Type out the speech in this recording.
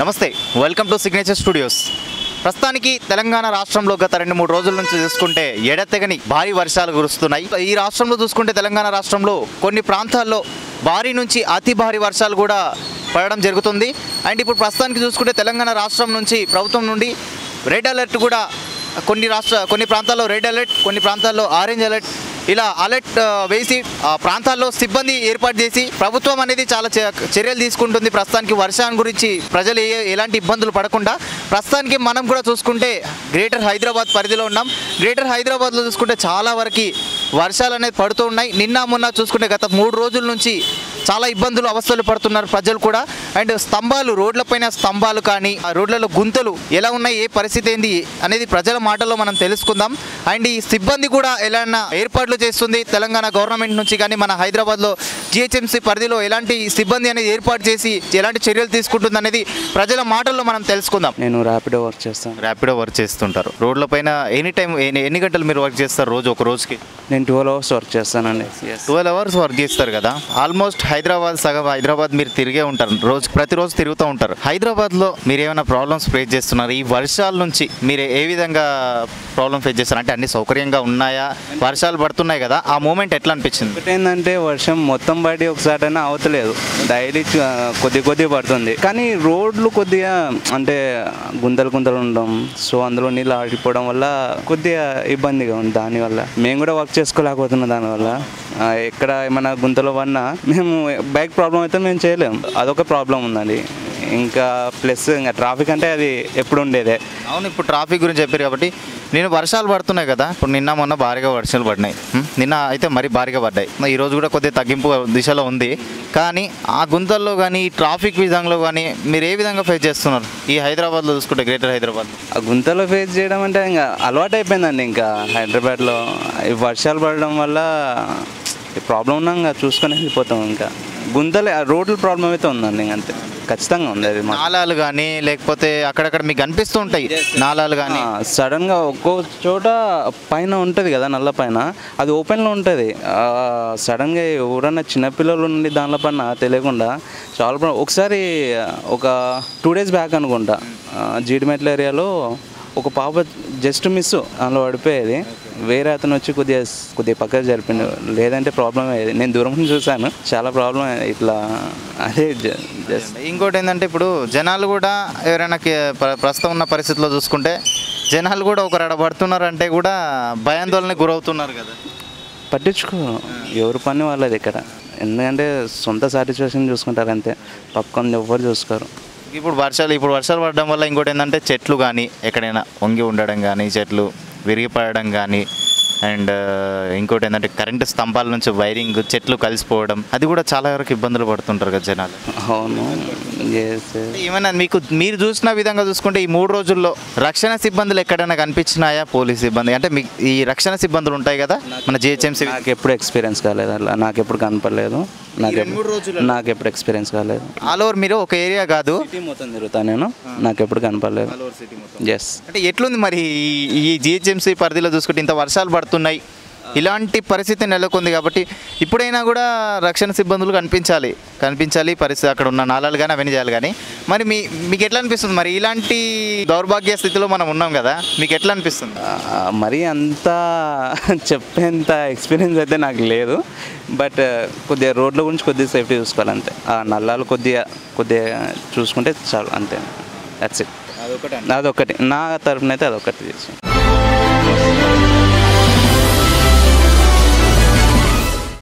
నమస్తే, welcome to signature studios. ప్రస్తుతానికి తెలంగాణ రాష్ట్రంలో గత 2-3 రోజుల నుంచి చూసుకుంటే ఎడతెగని భారీ వర్షాలు కురుస్తున్నాయి. ఈ రాష్ట్రంలో చూసుకుంటే తెలంగాణ రాష్ట్రంలో కొన్ని ప్రాంతాల్లో భారీ నుంచి అతి భారీ వర్షాలు కూడా పడడం జరుగుతుంది. అండ్ ఇప్పుడు ప్రస్తుతానికి చూసుకుంటే తెలంగాణ రాష్ట్రం నుంచి ప్రభుత్వం నుండి రెడ్ అలర్ట్ కూడా, కొన్ని ప్రాంతాల్లో రెడ్ అలర్ట్, కొన్ని ప్రాంతాల్లో ఆరెంజ్ అలర్ట్, ఇలా అలర్ట్ వేసి ప్రాంతాల్లో సిబ్బంది ఏర్పాటు చేసి ప్రభుత్వం అనేది చాలా చర్యలు తీసుకుంటుంది. ప్రస్తుతానికి వర్షాన్ని గురించి ప్రజలు ఎలాంటి ఇబ్బందులు పడకుండా ప్రస్తుతానికి మనం కూడా చూసుకుంటే గ్రేటర్ హైదరాబాద్ పరిధిలో ఉన్నాం. గ్రేటర్ హైదరాబాద్లో చూసుకుంటే చాలా వరకు వర్షాలు అనేది పడుతూ ఉన్నాయి. నిన్న మొన్న చూసుకుంటే గత 3 రోజుల నుంచి చాలా ఇబ్బందులు అవస్థలు పడుతున్నారు ప్రజలు కూడా. అండ్ స్తంభాలు, రోడ్లపైన స్తంభాలు కానీ ఆ రోడ్లలో గుంతలు ఎలా ఉన్నాయి, ఏ పరిస్థితి ఏంది అనేది ప్రజల మాటల్లో మనం తెలుసుకుందాం. అండ్ ఈ సిబ్బంది కూడా ఎలానా ఏర్పాట్లు చేస్తుంది తెలంగాణ గవర్నమెంట్ నుంచి కానీ మన హైదరాబాద్లో GHMC పరిధిలో ఎలాంటి సిబ్బంది అనేది ఏర్పాటు చేసి ఎలాంటి చర్యలు తీసుకుంటుంది అనేది ప్రజల మాటల్లో మనం తెలుసుకుందాం. నేను ర్యాపిడో వర్క్ చేస్తుంటారు. రోడ్లపైన ఎన్ని గంటలు మీరు వర్క్ చేస్తారు? రోజు ఒక రోజుకి నేను 12 అవర్స్ వర్క్ చేస్తానండి. 12 అవర్స్ వర్క్ చేస్తారు కదా. ఆల్మోస్ట్ హైదరాబాద్, సగం హైదరాబాద్ మీరు తిరిగే ఉంటారు, రోజు ప్రతిరోజు తిరుగుతూ ఉంటారు. హైదరాబాద్లో మీరు ఏమైనా ప్రాబ్లమ్స్ ఫేస్ చేస్తున్నారు ఈ వర్షాల నుంచి? మీరు ఏ విధంగా ప్రాబ్లం ఫేస్ చేస్తారు? అంటే అన్ని సౌకర్యంగా ఉన్నాయా? వర్షాలు పడుతున్నాయి కదా, ఆ మూమెంట్ ఎట్లా అనిపించింది? ఒకటి ఏంటంటే వర్షం మొత్తం బయట ఒకసారి అయినా అవతలేదు, డైలీ కొద్ది పడుతుంది. కానీ రోడ్లు కొద్దిగా అంటే గుంతలు ఉండడం, సో అందులో నీళ్ళు ఆడిపోవడం వల్ల కొద్దిగా ఇబ్బందిగా ఉంది. దానివల్ల మేము కూడా వర్క్ చేసుకోలేకపోతున్నాం. దానివల్ల ఎక్కడ ఏమైనా గుంతలో పడినా మేము బైక్ ప్రాబ్లం అయితే మేము చేయలేము. అదొక ప్రాబ్లం ఉందండి. ఇంకా ప్లస్ ఇంకా ట్రాఫిక్ అంటే అది ఎప్పుడు ఉండేదే. అవును, ఇప్పుడు ట్రాఫిక్ గురించి చెప్పారు కాబట్టి నేను వర్షాలు పడుతున్నాయి కదా, ఇప్పుడు నిన్న మొన్న భారీగా వర్షాలు పడినాయి, నిన్న అయితే మరీ భారీగా పడ్డాయి, ఈరోజు కూడా కొద్దిగా తగ్గింపు దిశలో ఉంది. కానీ ఆ గుంతల్లో కానీ ట్రాఫిక్ విధంలో కానీ మీరు ఏ విధంగా ఫేస్ చేస్తున్నారు ఈ హైదరాబాద్లో చూసుకుంటే, గ్రేటర్ హైదరాబాద్? ఆ గుంతల్లో ఫేస్ చేయడం అంటే ఇంకా అలవాటు అయిపోయిందండి. ఇంకా హైదరాబాద్లో వర్షాలు పడడం వల్ల ప్రాబ్లం ఉన్నా ఇంకా చూసుకొని వెళ్ళిపోతాం. ఇంకా గుంతలు, రోడ్ల ప్రాబ్లం అయితే ఉందండి, ఇంకా అంతే. ఖచ్చితంగా ఉంది అది. నాలాలు కానీ లేకపోతే అక్కడక్కడ మీకు కనిపిస్తూ ఉంటాయి నాలాలు కానీ, సడన్గా ఒక్కో చోట పైన ఉంటుంది కదా నల్ల పైన, అది ఓపెన్లో ఉంటుంది. సడన్గా ఎవరైనా చిన్నపిల్లలు ఉండి దానిలో పైన తెలియకుండా చాలా. ఒకసారి ఒక 2 డేస్ బ్యాక్ అనుకుంటా, జీడిమెట్ల ఏరియాలో ఒక పాప జస్ట్ మిస్ అందులో పడిపోయేది. వేరే అతను వచ్చి కొద్దిగా పక్కన జరిపిండు, లేదంటే ప్రాబ్లం అయ్యేది. నేను దూరం నుంచి చూసాను, చాలా ప్రాబ్లం ఇట్లా. అదే జస్ట్. ఇంకోటి ఏంటంటే ఇప్పుడు జనాలు కూడా ఎవరైనా ప్రస్తుతం ఉన్న పరిస్థితుల్లో చూసుకుంటే జనాలు కూడా ఒకరు అడబడుతున్నారంటే కూడా భయాందోళనకు గురవుతున్నారు కదా. పట్టించుకో, ఎవరి పని వాళ్ళది ఇక్కడ. ఎందుకంటే సొంత సాటిస్ఫాక్షన్ చూసుకుంటారు అంతే, పక్కన ఎవరు చూసుకోరు. ఇప్పుడు వర్షాలు పడడం వల్ల ఇంకోటి ఏంటంటే చెట్లు కానీ ఎక్కడైనా వంగి ఉండడం కానీ, చెట్లు విరిగిపడడం కానీ, అండ్ ఇంకోటి ఏంటంటే కరెంటు స్తంభాల నుంచి వైరింగ్, చెట్లు కలిసిపోవడం, అది కూడా చాలా వరకు ఇబ్బందులు పడుతుంటారు కదా జనాలు. అవును, ఏమైనా మీరు చూసిన విధంగా చూసుకుంటే ఈ 3 రోజుల్లో రక్షణ సిబ్బందులు ఎక్కడైనా కనిపించినాయా? పోలీస్ సిబ్బంది అంటే మీకు ఈ రక్షణ సిబ్బందులు ఉంటాయి కదా మన GHMC? నాకు ఎప్పుడు ఎక్స్పీరియన్స్ కాలేదు అలా, నాకు ఎప్పుడు కనపడలేదు, నాకు ఎప్పుడు ఎక్స్పీరియన్స్ కాలేదు. ఆల్ ఓవర్ మీరు ఒక ఏరియా కాదు, మొత్తం తిరుగుతా నేను, నాకు ఎప్పుడు కనపడలేదు. ఎస్, అంటే ఎట్లుంది మరి ఈ GHMC పరిధిలో చూసుకుంటే ఇంత వర్షాలు పడుతున్నాయి, ఇలాంటి పరిస్థితి నెలకొంది కాబట్టి ఇప్పుడైనా కూడా రక్షణ సిబ్బందులు కనిపించాలి పరిస్థితి అక్కడ ఉన్న నాళాలు కానీ అవన్నీ చేయాలి. కానీ మరి మీకు ఎట్లా అనిపిస్తుంది మరి ఇలాంటి దౌర్భాగ్య స్థితిలో మనం ఉన్నాం కదా, మీకు ఎట్లా అనిపిస్తుంది? మరి అంత చెప్పేంత ఎక్స్పీరియన్స్ అయితే నాకు లేదు, బట్ కొద్దిగా రోడ్ల గురించి కొద్దిగా సేఫ్టీ చూసుకోవాలి అంతే. ఆ నల్లాలు కొద్దిగా చూసుకుంటే చాలు అంతే. దట్స్ ఇట్, అదొకటి నా తరఫున అయితే అదొకటి.